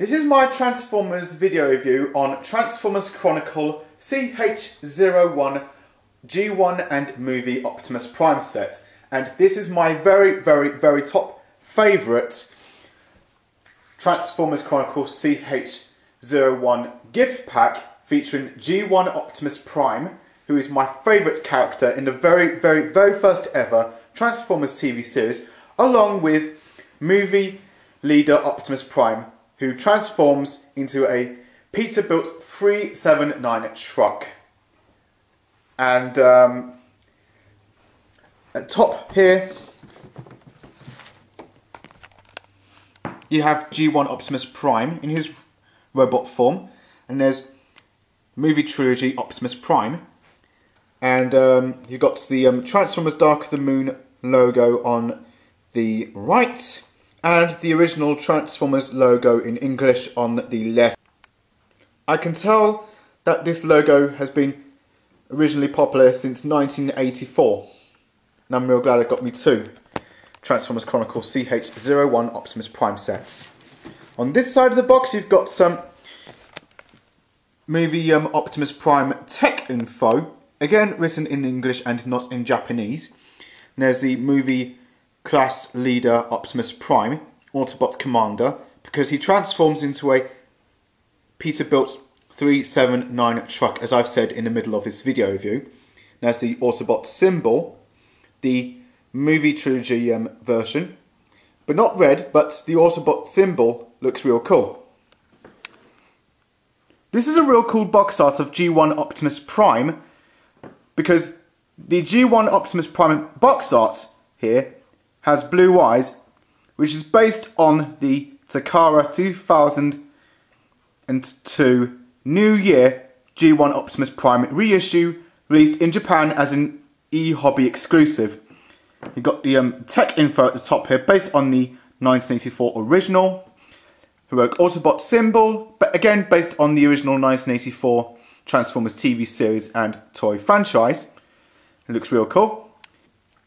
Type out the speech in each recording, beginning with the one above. This is my Transformers video review on Transformers Chronicle CH01 G1 and Movie Optimus Prime set, and this is my very, very, very top favourite Transformers Chronicle CH01 gift pack featuring G1 Optimus Prime, who is my favourite character in the very, very, very first ever Transformers TV series, along with movie leader Optimus Prime, who transforms into a Peterbilt 379 truck. And at top here, you have G1 Optimus Prime in his robot form, and there's movie trilogy Optimus Prime, and you've got the Transformers Dark of the Moon logo on the right, and the original Transformers logo in English on the left. I can tell that this logo has been originally popular since 1984, and I'm real glad I got me two Transformers Chronicle CH01 Optimus Prime sets. On this side of the box you've got some movie Optimus Prime tech info, again written in English and not in Japanese, and there's the movie class leader Optimus Prime, Autobot Commander, because he transforms into a Peterbilt 379 truck, as I've said in the middle of this video review. That's the Autobot symbol, the movie trilogy version, but not red, but the Autobot symbol looks real cool. This is a real cool box art of G1 Optimus Prime, because the G1 Optimus Prime box art here has blue eyes, which is based on the Takara 2002 New Year G1 Optimus Prime reissue, released in Japan as an eHobby exclusive. You've got the tech info at the top here, based on the 1984 original heroic Autobot symbol, but again based on the original 1984 Transformers TV series and toy franchise. It looks real cool.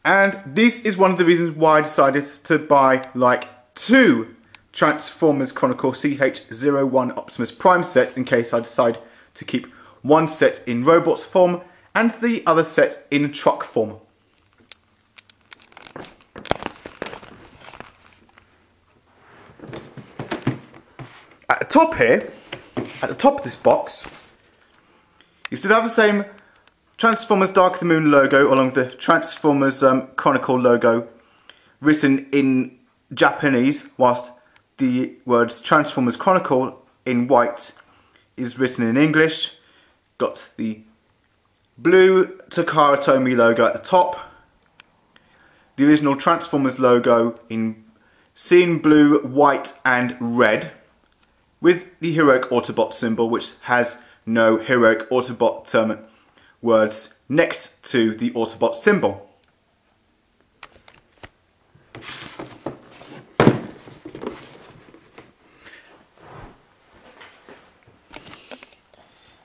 And this is one of the reasons why I decided to buy like two Transformers Chronicle CH01 Optimus Prime sets, in case I decide to keep one set in robot's form and the other set in truck form. At the top here, at the top of this box, you still have the same Transformers Dark of the Moon logo along with the Transformers Chronicle logo written in Japanese, whilst the words Transformers Chronicle in white is written in English. Got the blue Takara Tomi logo at the top, the original Transformers logo in cyan blue, white and red, with the heroic Autobot symbol, which has no heroic Autobot words next to the Autobot symbol.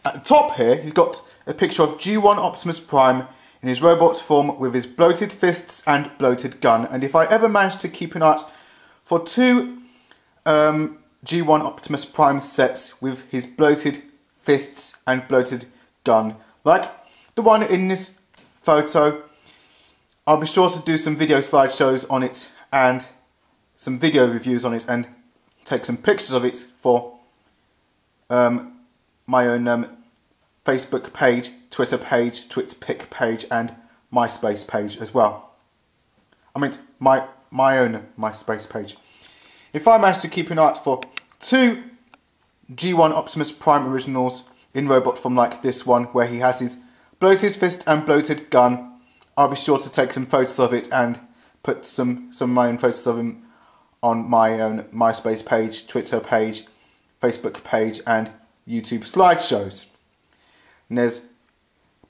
At the top here, he's got a picture of G1 Optimus Prime in his robot form with his bloated fists and bloated gun, and if I ever manage to keep an eye out for two G1 Optimus Prime sets with his bloated fists and bloated gun, like the one in this photo, I'll be sure to do some video slideshows on it and some video reviews on it and take some pictures of it for my own Facebook page, Twitter page, TwitPic page and MySpace page as well. I mean my own MySpace page. If I manage to keep an eye out for two G1 Optimus Prime originals in robot form like this one, where he has his bloated fist and bloated gun, I'll be sure to take some photos of it and put some of my own photos of him on my own MySpace page, Twitter page, Facebook page and YouTube slideshows. And there's a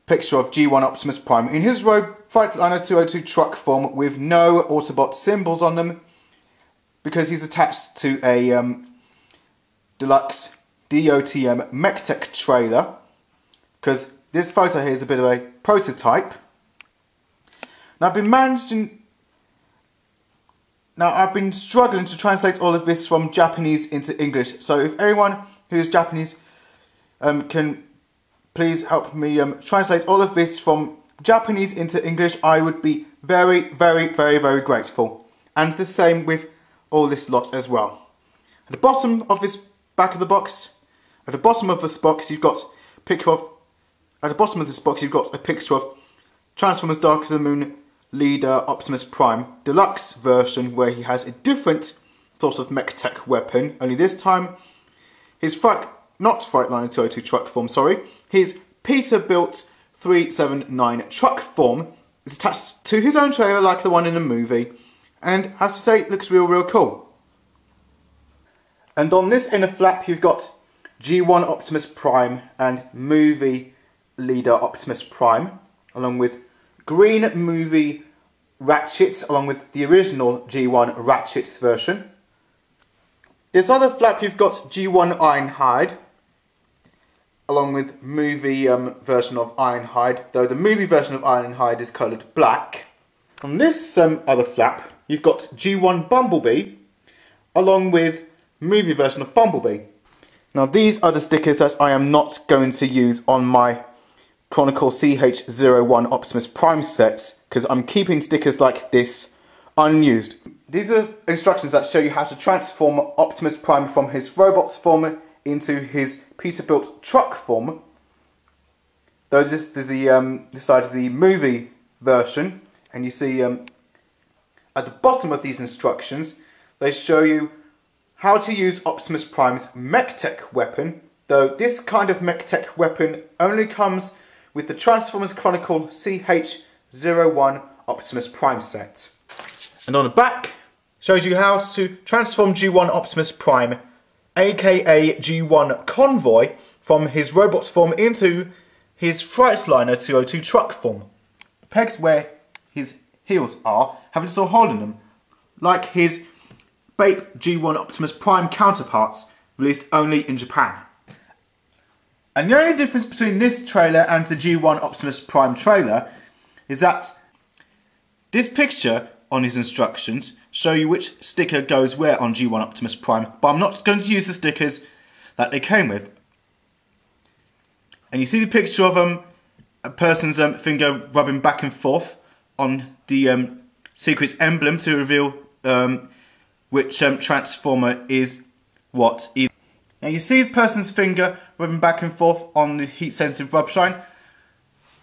picture of G1 Optimus Prime in his Freightliner 202 truck form with no Autobot symbols on them, because he's attached to a deluxe DOTM MechTech trailer, because this photo here is a bit of a prototype. Now I've been managing Now, I've been struggling to translate all of this from Japanese into English, so if anyone who's Japanese can please help me translate all of this from Japanese into English, I would be very, very grateful. And the same with all this lot as well. At the bottom of this back of the box, at the bottom of this box, you've got a picture of, at the bottom of this box, you've got a picture of Transformers Dark of the Moon leader Optimus Prime Deluxe version, where he has a different sort of MechTech weapon, only this time his Freightliner 202 truck form, sorry, his Peterbilt 379 truck form is attached to his own trailer like the one in the movie, and I have to say it looks real cool. And on this inner flap you've got G1 Optimus Prime and movie leader Optimus Prime, along with green movie Ratchets, along with the original G1 Ratchets version. This other flap you've got G1 Ironhide, along with movie version of Ironhide, though the movie version of Ironhide is coloured black. On this other flap you've got G1 Bumblebee, along with movie version of Bumblebee. Now these are the stickers that I am not going to use on my Chronicle CH01 Optimus Prime sets, because I'm keeping stickers like this unused. These are instructions that show you how to transform Optimus Prime from his robot form into his Peterbilt truck form. Though this is the this side is the movie version, and you see at the bottom of these instructions they show you how to use Optimus Prime's MechTech weapon, though this kind of MechTech weapon only comes with the Transformers Chronicle CH01 Optimus Prime set. And on the back shows you how to transform G1 Optimus Prime, aka G1 Convoy, from his robot form into his Freightliner 202 truck form. The pegs where his heels are have a little hole in them, like his Bape G1 Optimus Prime counterparts released only in Japan. And the only difference between this trailer and the G1 Optimus Prime trailer is that this picture on his instructions show you which sticker goes where on G1 Optimus Prime, but I'm not going to use the stickers that they came with. And you see the picture of a person's finger rubbing back and forth on the secret emblem to reveal which transformer is what. Now you see the person's finger rubbing back and forth on the heat-sensitive rub shine,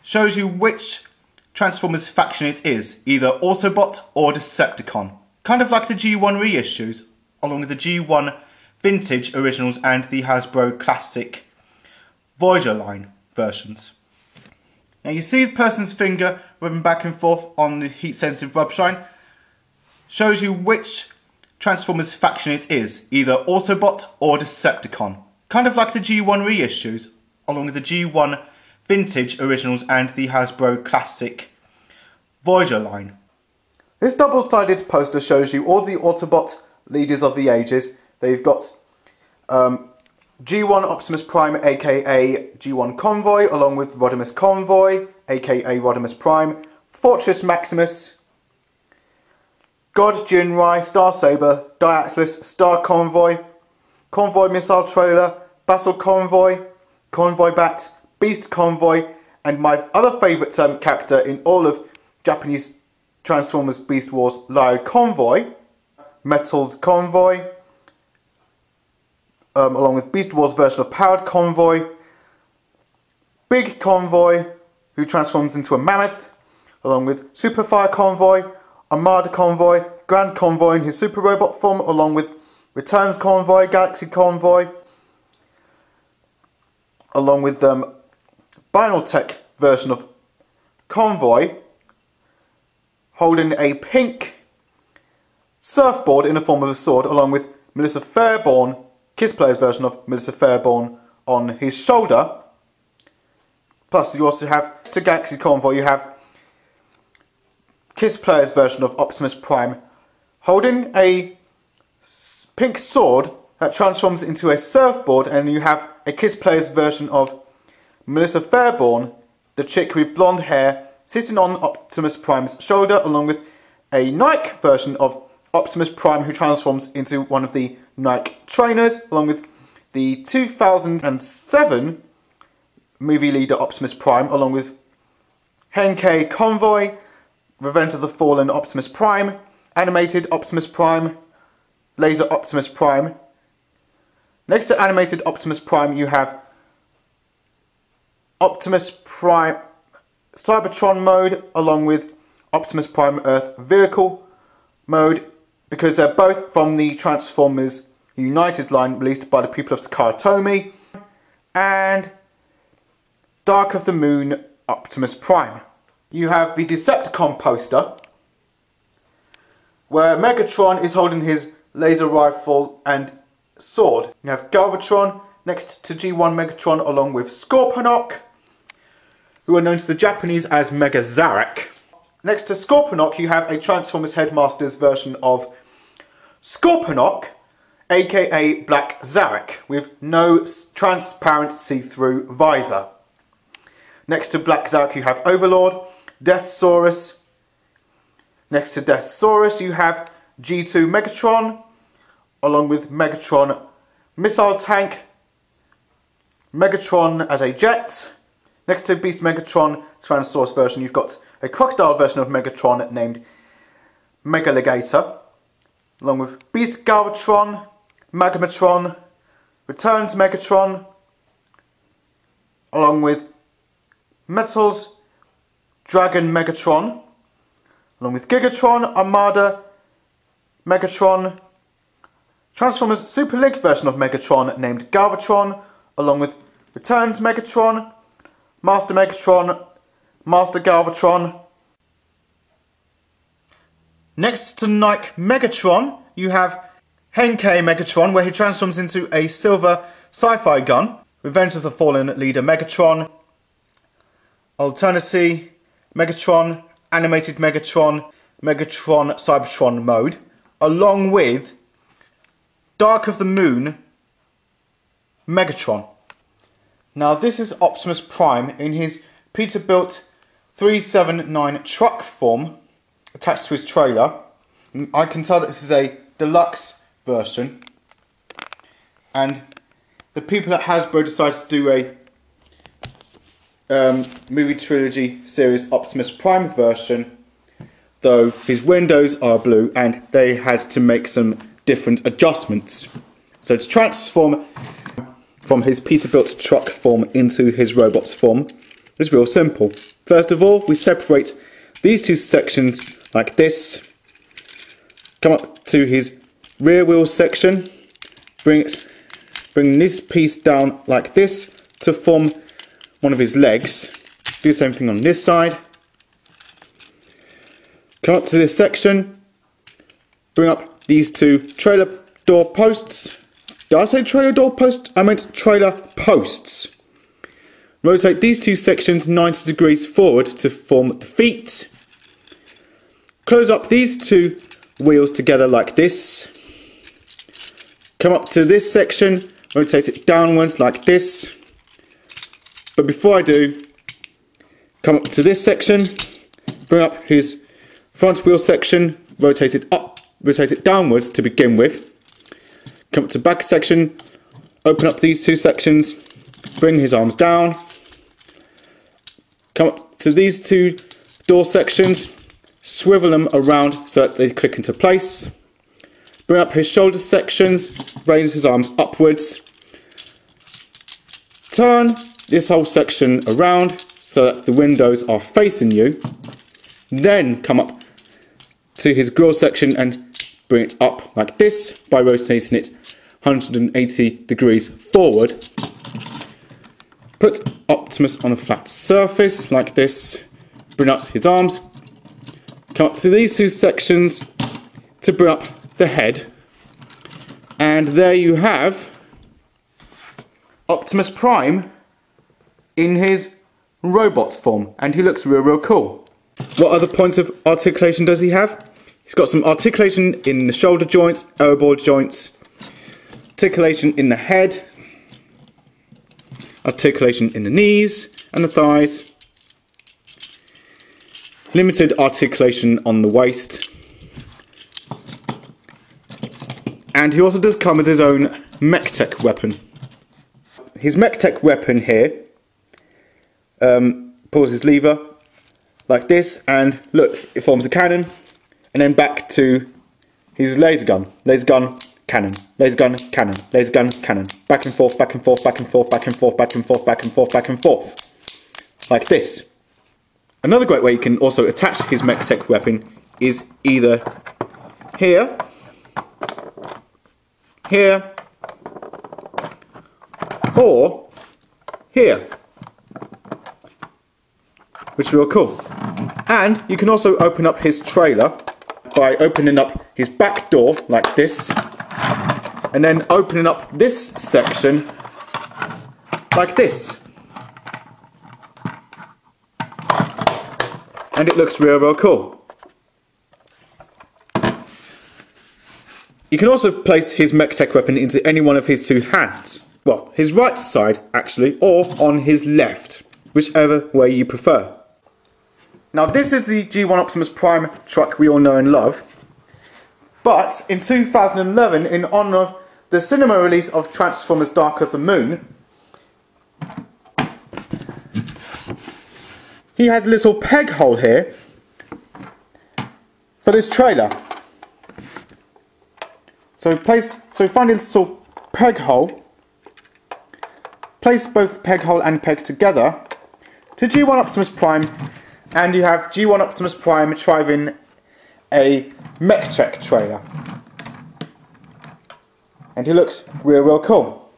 shows you which Transformers faction it is, either Autobot or Decepticon. Kind of like the G1 reissues, along with the G1 Vintage Originals and the Hasbro Classic Voyager line versions. Now you see the person's finger rubbing back and forth on the heat-sensitive rub shine, shows you which Transformers faction it is, either Autobot or Decepticon. Kind of like the G1 reissues, along with the G1 Vintage Originals and the Hasbro Classic Voyager line. This double-sided poster shows you all the Autobot leaders of the ages. They've got G1 Optimus Prime, aka G1 Convoy, along with Rodimus Convoy, aka Rodimus Prime, Fortress Maximus, God, Jinrai, Star Saber, Diatlas, Star Convoy, Convoy Missile Trailer, Battle Convoy, Convoy Bat, Beast Convoy, and my other favourite character in all of Japanese Transformers Beast Wars, Lyo Convoy, Metals Convoy, along with Beast Wars version of Powered Convoy, Big Convoy, who transforms into a mammoth, along with Super Fire Convoy, Armada Convoy, Grand Convoy in his Super Robot form, along with Returns Convoy, Galaxy Convoy, along with the Binaltech version of Convoy, holding a pink surfboard in the form of a sword, along with Melissa Fairborn, Kiss Player's version of Melissa Fairborn on his shoulder. Plus you also have, to Galaxy Convoy, you have Kiss Player's version of Optimus Prime, holding a pink sword that transforms into a surfboard, and you have a Kiss Player's version of Melissa Fairborn, the chick with blonde hair, sitting on Optimus Prime's shoulder, along with a Nike version of Optimus Prime, who transforms into one of the Nike trainers, along with the 2007 movie leader Optimus Prime, along with G1 Convoy, Revenge of the Fallen Optimus Prime, Animated Optimus Prime, Laser Optimus Prime. Next to Animated Optimus Prime, you have Optimus Prime Cybertron mode, along with Optimus Prime Earth Vehicle mode, because they're both from the Transformers United line released by the people of Takara Tomi, and Dark of the Moon Optimus Prime. You have the Decepticon poster, where Megatron is holding his laser rifle and sword. You have Galvatron next to G1 Megatron, along with Scorponok, who are known to the Japanese as Mega Zarak. Next to Scorponok, you have a Transformers Headmaster's version of Scorponok, aka Black Zarak, with no transparent see-through visor. Next to Black Zarak, you have Overlord, Deathsaurus. Next to Deathsaurus, you have G2 Megatron, along with Megatron Missile Tank, Megatron as a jet. Next to Beast Megatron Tyrannosaurus version, you've got a crocodile version of Megatron named Megaligator, along with Beast Galvatron, Magmatron, Returns Megatron, along with Metals Dragon Megatron, along with Gigatron, Armada Megatron, Transformers Super League version of Megatron named Galvatron, along with Returns Megatron, Master Megatron, Master Galvatron. Next to Nike Megatron, you have Henkei Megatron, where he transforms into a silver sci-fi gun. Revenge of the Fallen leader Megatron, Alternity Megatron, Animated Megatron, Megatron Cybertron mode, along with Dark of the Moon Megatron. Now this is Optimus Prime in his Peterbilt 379 truck form attached to his trailer. I can tell that this is a deluxe version, and the people at Hasbro decided to do a movie trilogy series Optimus Prime version, though his windows are blue and they had to make some different adjustments. So to transform from his Peterbilt truck form into his robot's form, it's real simple. First of all, we separate these two sections like this, come up to his rear wheel section, bring this piece down like this to form one of his legs, do the same thing on this side, come up to this section, bring up these two trailer door posts. Did I say trailer door posts? I meant trailer posts. Rotate these two sections 90 degrees forward to form the feet. Close up these two wheels together like this. Come up to this section, rotate it downwards like this. But before I do, come up to this section, bring up his front wheel section, rotate it up, rotate it downwards to begin with. Come up to back section, open up these two sections, bring his arms down, come up to these two door sections, swivel them around so that they click into place, bring up his shoulder sections, raise his arms upwards, turn this whole section around so that the windows are facing you, then come up to his grill section and bring it up like this by rotating it 180 degrees forward. Put Optimus on a flat surface like this, bring up his arms, come up to these two sections to bring up the head, and there you have Optimus Prime in his robot form, and he looks real cool. What other points of articulation does he have? He's got some articulation in the shoulder joints, elbow joints, articulation in the head, articulation in the knees and the thighs, limited articulation on the waist, And he also does come with his own MechTech weapon. His MechTech weapon here pulls his lever like this, and look, it forms a cannon, and then back to his laser gun, cannon, laser gun, cannon, laser gun, cannon, back and forth, back and forth, back and forth, back and forth, back and forth, back and forth, back and forth, like this. Another great way you can also attach his MechTech weapon is either here, here, or here, which is real cool. And you can also open up his trailer by opening up his back door like this, and then opening up this section like this. And it looks real, real cool. You can also place his MechTech weapon into any one of his two hands. Well, his right side, actually, or on his left, whichever way you prefer. Now, this is the G1 Optimus Prime truck we all know and love. But in 2011, in honour of the cinema release of Transformers Dark of the Moon, he has a little peg hole here for this trailer. So find this little peg hole, place both peg hole and peg together to G1 Optimus Prime, and you have G1 Optimus Prime driving a MechTech trailer. And he looks real, real cool.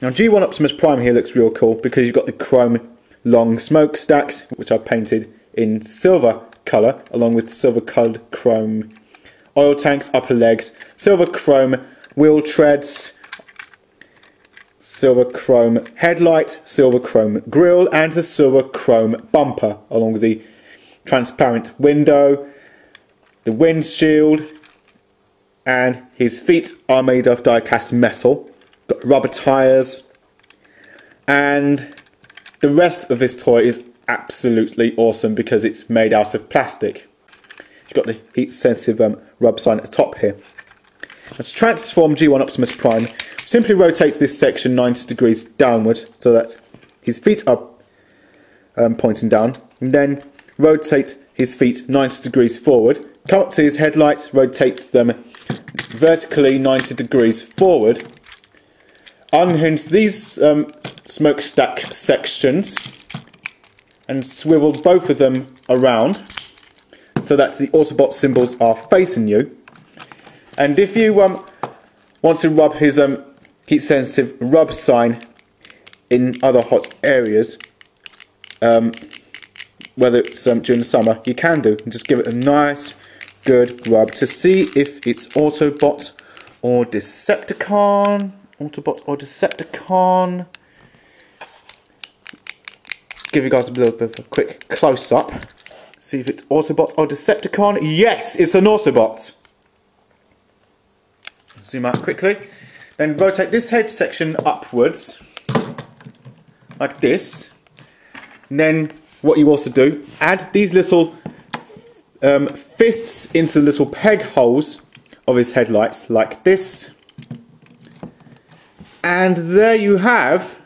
Now G1 Optimus Prime here looks real cool because you've got the chrome long smokestacks, which are painted in silver colour, along with silver coloured chrome oil tanks, upper legs, silver chrome wheel treads, silver chrome headlight, silver chrome grille, and the silver chrome bumper, along with the transparent window, the windshield, and his feet are made of die-cast metal, got rubber tyres, and the rest of this toy is absolutely awesome because it's made out of plastic. You've got the heat-sensitive rub sign at the top here. Now, to transform G1 Optimus Prime, simply rotate this section 90 degrees downward so that his feet are pointing down, and then rotate his feet 90 degrees forward, come up to his headlights, rotate them vertically 90 degrees forward, unhinge these smokestack sections and swivel both of them around so that the Autobot symbols are facing you. And if you want to rub his heat sensitive rub sign in other hot areas, whether it's during the summer, you can do, and just give it a nice good rub to see if it's Autobot or Decepticon. Autobot or Decepticon. Give you guys a little bit of a quick close-up. See if it's Autobot or Decepticon. Yes, it's an Autobot. Zoom out quickly. Then rotate this head section upwards, like this. And then what you also do, add these little fists into the little peg holes of his headlights, like this. And there you have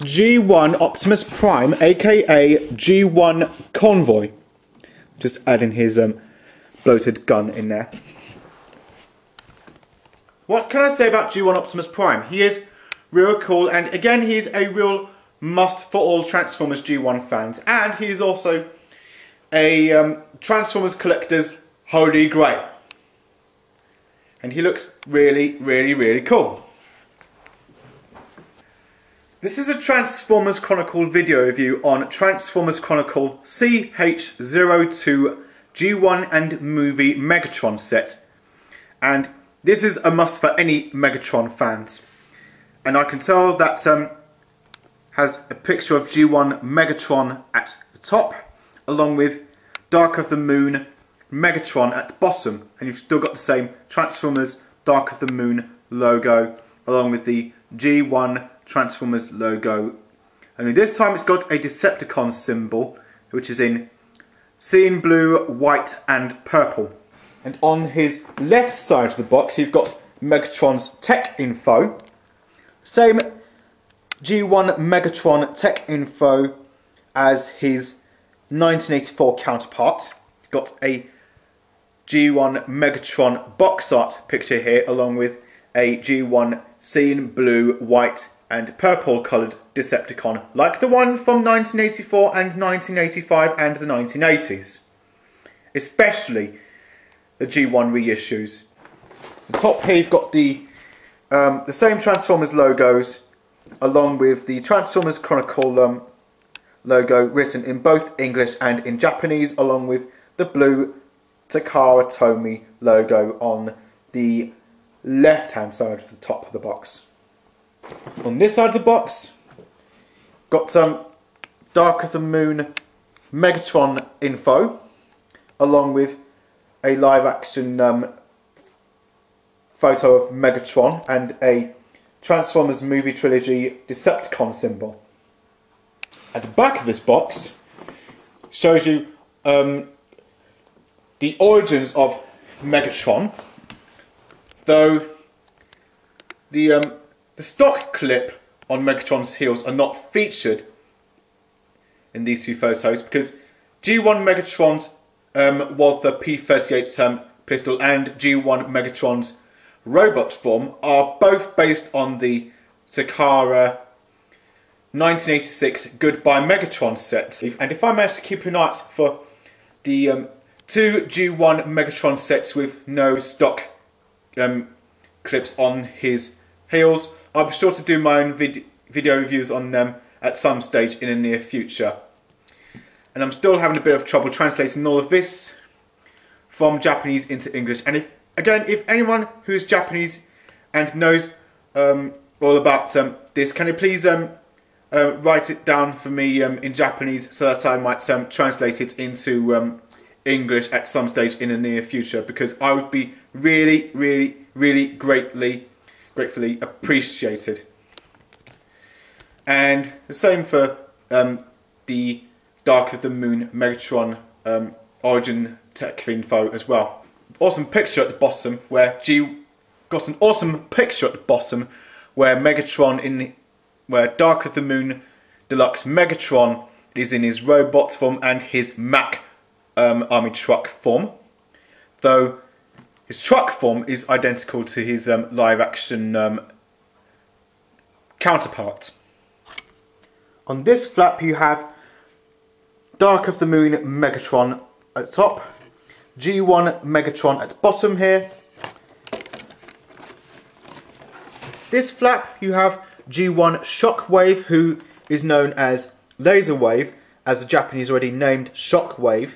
G1 Optimus Prime, aka G1 Convoy. Just adding his bloated gun in there. What can I say about G1 Optimus Prime? He is real cool, and again, he's a real must for all Transformers G1 fans. And he is also a Transformers collector's holy grail. And he looks really, really, really cool. This is a Transformers Chronicle video review on Transformers Chronicle CH02 G1 and Movie Megatron set. And this is a must for any Megatron fans. And I can tell that has a picture of G1 Megatron at the top, along with Dark of the Moon Megatron at the bottom. And you've still got the same Transformers Dark of the Moon logo, along with the G1 Transformers logo, and this time it's got a Decepticon symbol, which is in cyan blue, white and purple. And on his left side of the box, you've got Megatron's tech info. Same G1 Megatron tech info as his 1984 counterpart. Got a G1 Megatron box art picture here, along with a G1 scene blue, white and purple coloured Decepticon, like the one from 1984 and 1985 and the 1980s. Especially the G1 reissues. The top here you've got the same Transformers logos, along with the Transformers Chronicle logo written in both English and in Japanese, along with the blue Takara Tomi logo on the left hand side of the top of the box. On this side of the box, got some Dark of the Moon Megatron info, along with a live action photo of Megatron and a Transformers movie trilogy Decepticon symbol. At the back of this box shows you the origins of Megatron, though the stock clip on Megatron's heels are not featured in these two photos because G1 Megatron's Walther P-38 pistol and G1 Megatron's robot form are both based on the Takara 1986 Goodbye Megatron set. And if I manage to keep an eye out for the two G1 Megatron sets with no stock clips on his heels, I'll be sure to do my own video reviews on them at some stage in the near future. And I'm still having a bit of trouble translating all of this from Japanese into English. And if anyone who's Japanese and knows all about this, can you please write it down for me in Japanese so that I might translate it into English at some stage in the near future, because I would be really, really, really gratefully appreciated. And the same for the Dark of the Moon Megatron origin tech info as well. Awesome picture at the bottom where Megatron where Dark of the Moon Deluxe Megatron is in his robot form and his Mack army truck form, though his truck form is identical to his live action counterpart. On this flap you have Dark of the Moon Megatron at top, G1 Megatron at the bottom here. This flap you have G1 Shockwave, who is known as Laserwave, as the Japanese already named Shockwave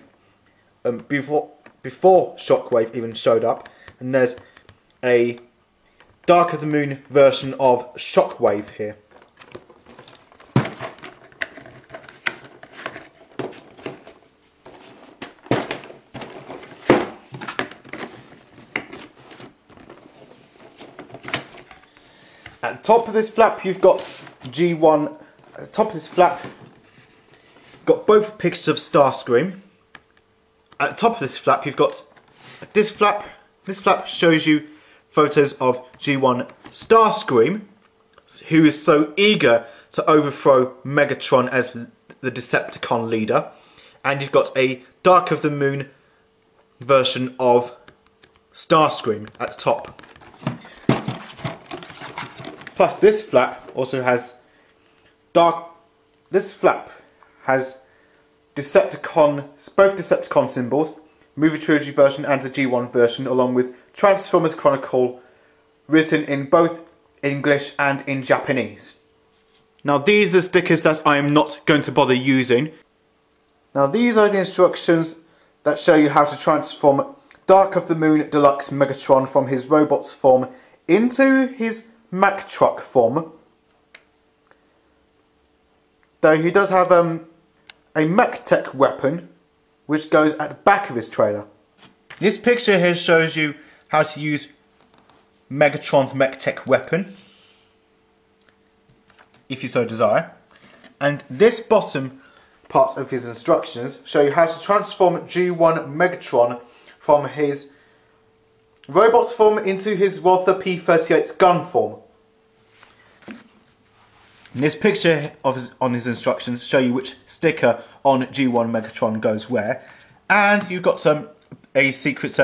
before Shockwave even showed up. And there's a Dark of the Moon version of Shockwave here. At the top of this flap you've got G1, at the top of this flap you've got both pictures of Starscream. At the top of this flap you've got this flap shows you photos of G1 Starscream, who is so eager to overthrow Megatron as the Decepticon leader, and you've got a Dark of the Moon version of Starscream at the top. Plus, this flap also has This flap has both Decepticon symbols, movie trilogy version and the G1 version, along with Transformers Chronicle written in both English and in Japanese. Now, these are stickers that I am not going to bother using. Now, these are the instructions that show you how to transform Dark of the Moon Deluxe Megatron from his robot's form into his Mack truck form, though he does have a MechTech weapon which goes at the back of his trailer. This picture here shows you how to use Megatron's MechTech weapon if you so desire, and this bottom part of his instructions show you how to transform G1 Megatron from his Robot's form into his Walther P-38's gun form. This picture of his, on his instructions show you which sticker on G1 Megatron goes where, and you've got a secret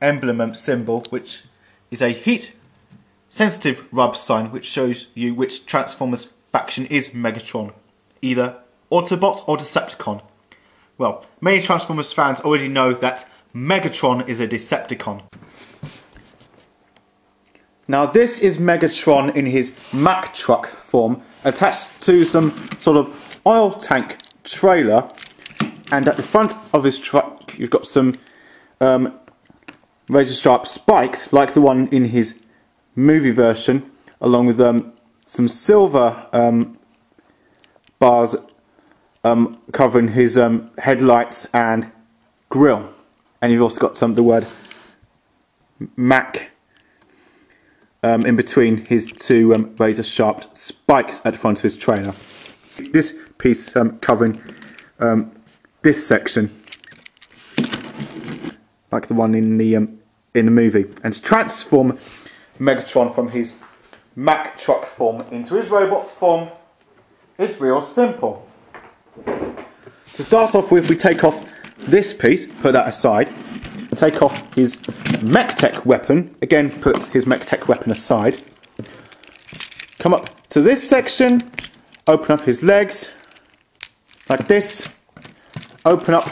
emblem symbol, which is a heat-sensitive rub sign, which shows you which Transformers faction is Megatron, either Autobots or Decepticon. Well, many Transformers fans already know that Megatron is a Decepticon. Now this is Megatron in his Mack truck form, attached to some sort of oil tank trailer, and at the front of his truck you've got some razor sharp spikes like the one in his movie version, along with some silver bars covering his headlights and grille. And you've also got the word Mac in between his two razor sharp spikes at the front of his trailer. This piece covering this section, like the one in the movie. And to transform Megatron from his Mack truck form into his robot's form is real simple. To start off with, we take off this piece, put that aside, and take off his MechTech weapon. Again, put his MechTech weapon aside. Come up to this section, open up his legs, like this. Open up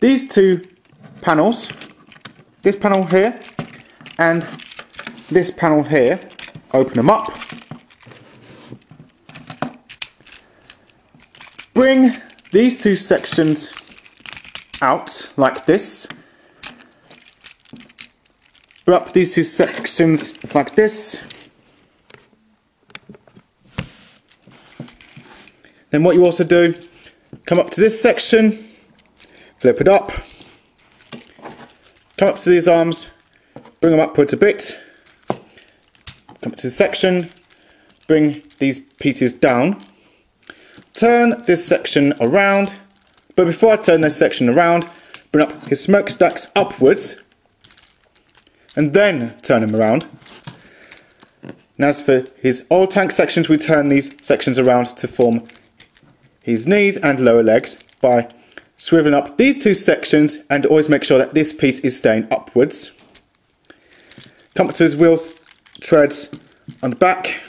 these two panels, this panel here, and this panel here. Open them up. Bring these two sections out like this, put up these two sections like this. Then what you also do, come up to this section, flip it up, come up to these arms, bring them upwards a bit, come up to this section, bring these pieces down, turn this section around. But before I turn this section around, bring up his smokestacks upwards and then turn him around. And as for his oil tank sections, we turn these sections around to form his knees and lower legs by swiveling up these two sections, and always make sure that this piece is staying upwards. Come up to his wheel treads on the back,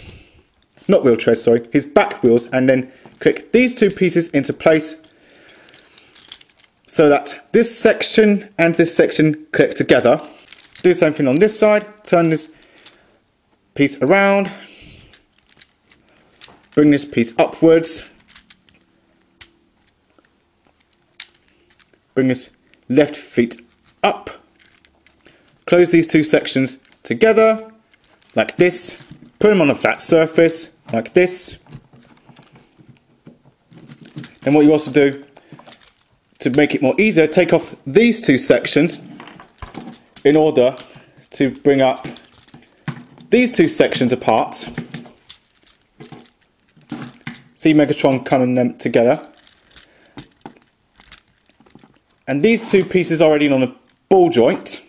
not wheel treads, sorry, his back wheels, and then click these two pieces into place, so that this section and this section click together. Do the same thing on this side, turn this piece around, bring this piece upwards, bring this left feet up, close these two sections together, like this, put them on a flat surface, like this. And what you also do, to make it more easier, take off these two sections in order to bring up these two sections apart. See Megatron coming them together. And these two pieces are already on a ball joint.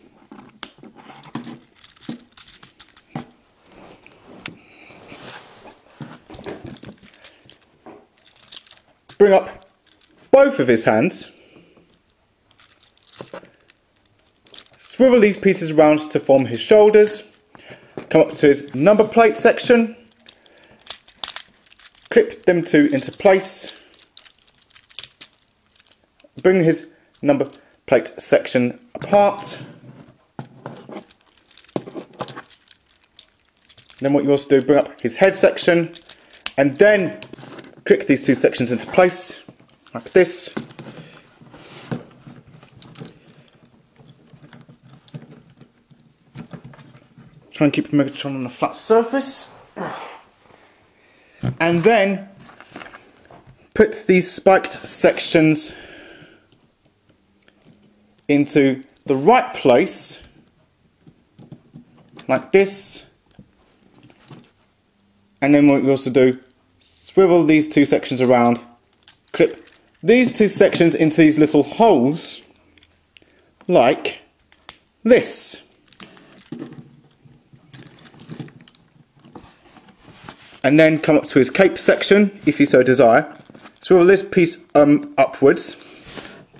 Bring up both of his hands. Swivel these pieces around to form his shoulders, come up to his number plate section, clip them two into place, bring his number plate section apart. Then what you also do, bring up his head section, and then click these two sections into place, like this. Try and keep Megatron on a flat surface, and then put these spiked sections into the right place, like this. And then what we also do, swivel these two sections around, clip these two sections into these little holes, like this. And then come up to his cape section, if you so desire. Swivel this piece upwards.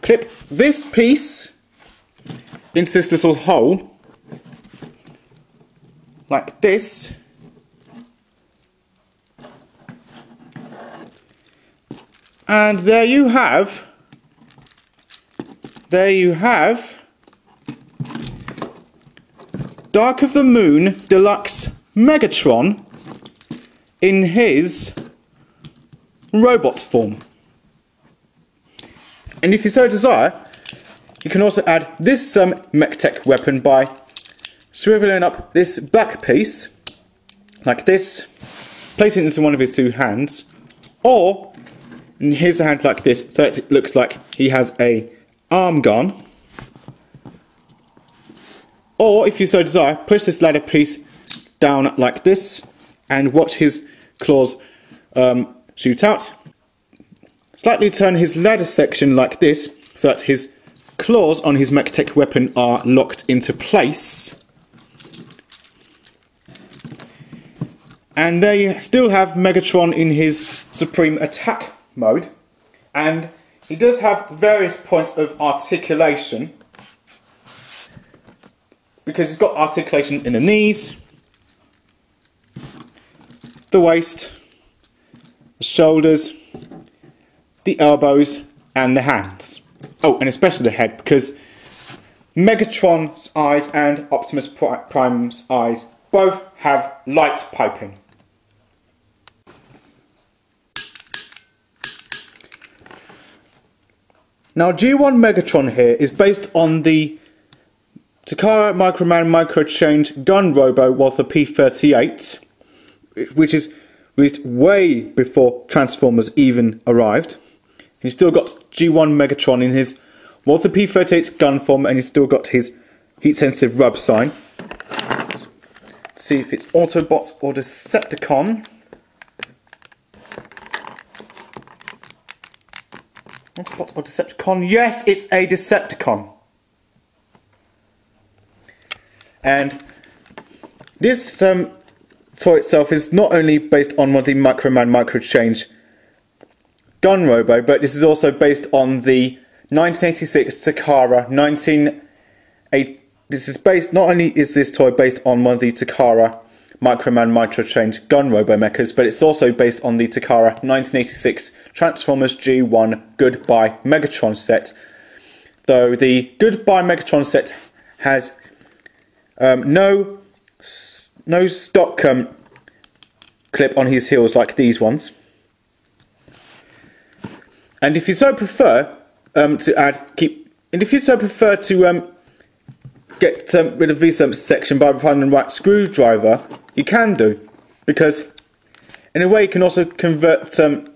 Clip this piece into this little hole, like this. And there you have Dark of the Moon Deluxe Megatron in his robot form. And if you so desire, you can also add this MechTech weapon by swiveling up this back piece, like this, placing it into one of his two hands, or in his hand like this, so it looks like he has a arm gun. Or, if you so desire, push this ladder piece down like this, and watch his claws shoot out. Slightly turn his ladder section like this, so that his claws on his MechTech weapon are locked into place. And there you still have Megatron in his Supreme Attack mode. And he does have various points of articulation, because he's got articulation in the knees, the waist, the shoulders, the elbows, and the hands. Oh, and especially the head, because Megatron's eyes and Optimus Prime's eyes both have light piping. Now, G1 Megatron here is based on the Takara Microman Micro Change Gun Robo Walther P-38, which is released way before Transformers even arrived. He's still got G1 Megatron in his Walther P-38 gun form, and he's still got his heat-sensitive rub sign. Let's see if it's Autobots or Decepticon. Autobots or Decepticon? Yes, it's a Decepticon. And this toy itself is not only based on one of the Microman Micro Change Gun Robo, but this is also based on the 1986 Takara Not only is this toy based on one of the Takara Microman Micro Change Gun Robo mechas, but it's also based on the Takara 1986 Transformers G1 Goodbye Megatron set. Though the Goodbye Megatron set has no stock clip on his heels like these ones. And if you so prefer to get rid of this section by finding the right screwdriver, you can do, because in a way you can also convert. In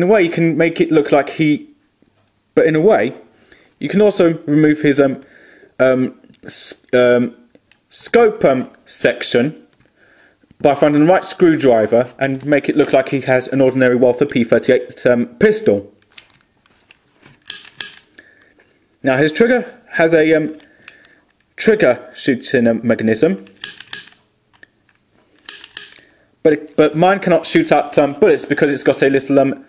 a way you can make it look like he, but in a way you can also remove his scope section by finding the right screwdriver and make it look like he has an ordinary Walther P-38 pistol. Now his trigger has a trigger shooting mechanism, but mine cannot shoot out bullets because it's got a little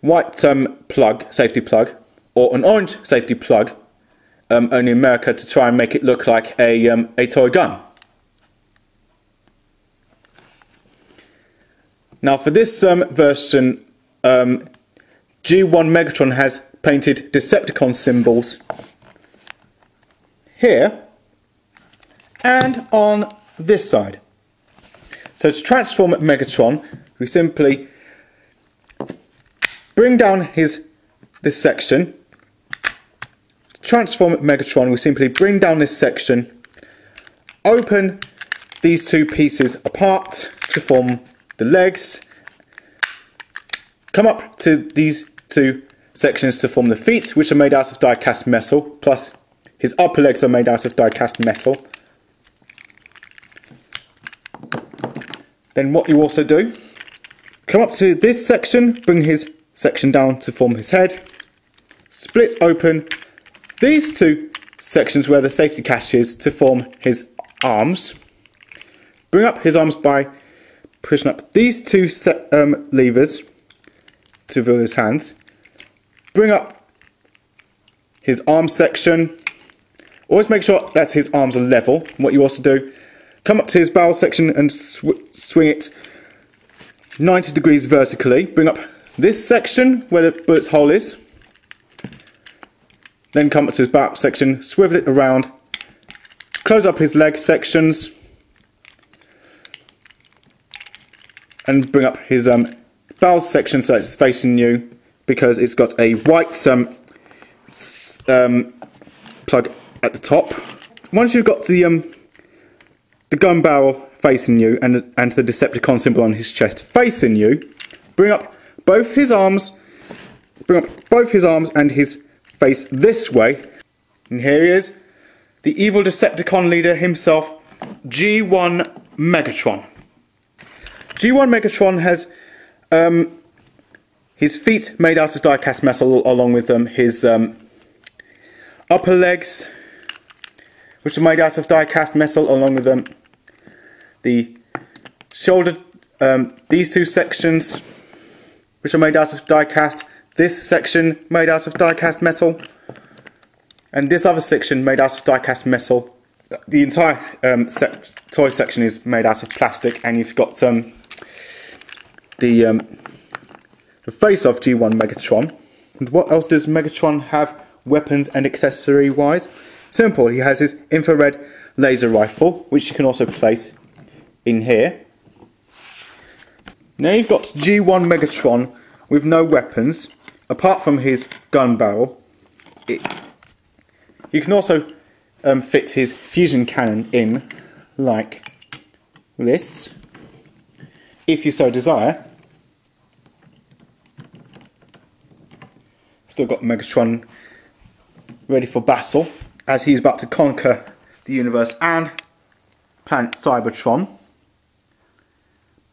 white safety plug or an orange safety plug. Only in America, to try and make it look like a toy gun. Now for this version, G1 Megatron has painted Decepticon symbols here and on this side. So to transform Megatron, we simply bring down this section. Transform Megatron, we simply bring down this section, open these two pieces apart to form the legs, come up to these two sections to form the feet, which are made out of die-cast metal, plus his upper legs are made out of die-cast metal. Then what you also do, come up to this section, bring his section down to form his head, split open these two sections where the safety catch is to form his arms. Bring up his arms by pushing up these two levers to reveal his hands. Bring up his arm section. Always make sure that his arms are level. What you also do, come up to his barrel section and swing it 90 degrees vertically. Bring up this section where the bullet's hole is. Then come up to his barrel section, swivel it around. Close up his leg sections. And bring up his barrel section so it's facing you, because it's got a white plug at the top. Once you've got the gun barrel facing you and the Decepticon symbol on his chest facing you, bring up both his arms, and his face this way. And here he is, the evil Decepticon leader himself, G1 Megatron. G1 Megatron has his feet made out of die-cast metal, along with his upper legs, which are made out of die-cast metal, along with the shoulder, these two sections, which are made out of die-cast, this section made out of die-cast metal, and this other section made out of die-cast metal. The entire toy section is made out of plastic, and you've got the face of G1 Megatron. And what else does Megatron have weapons and accessory wise? Simple, he has his infrared laser rifle, which you can also place in here. Now you've got G1 Megatron with no weapons, apart from his gun barrel. You can also fit his fusion cannon in, like this, if you so desire. Still got Megatron ready for battle, as he's about to conquer the universe and planet Cybertron,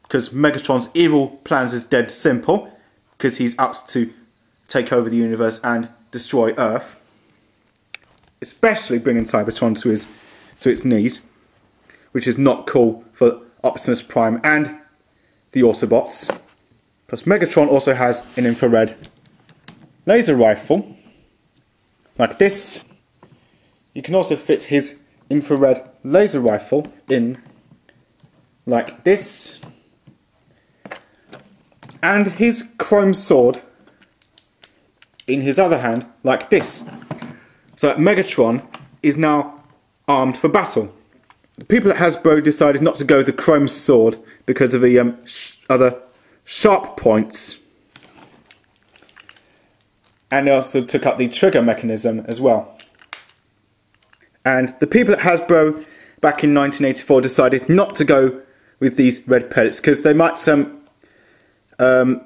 because Megatron's evil plans is dead simple, because he's out to take over the universe and destroy Earth, especially bringing Cybertron to its knees, which is not cool for Optimus Prime and the Autobots. Plus Megatron also has an infrared laser rifle, like this. You can also fit his infrared laser rifle in like this. And his chrome sword in his other hand like this. So that Megatron is now armed for battle. The people at Hasbro decided not to go with the chrome sword because of the other sharp points. And they also took up the trigger mechanism as well. And the people at Hasbro back in 1984 decided not to go with these red pellets because they might not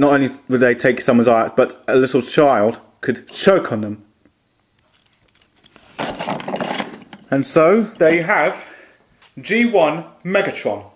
only would they take someone's eye out, but a little child could choke on them. And so there you have G1 Megatron.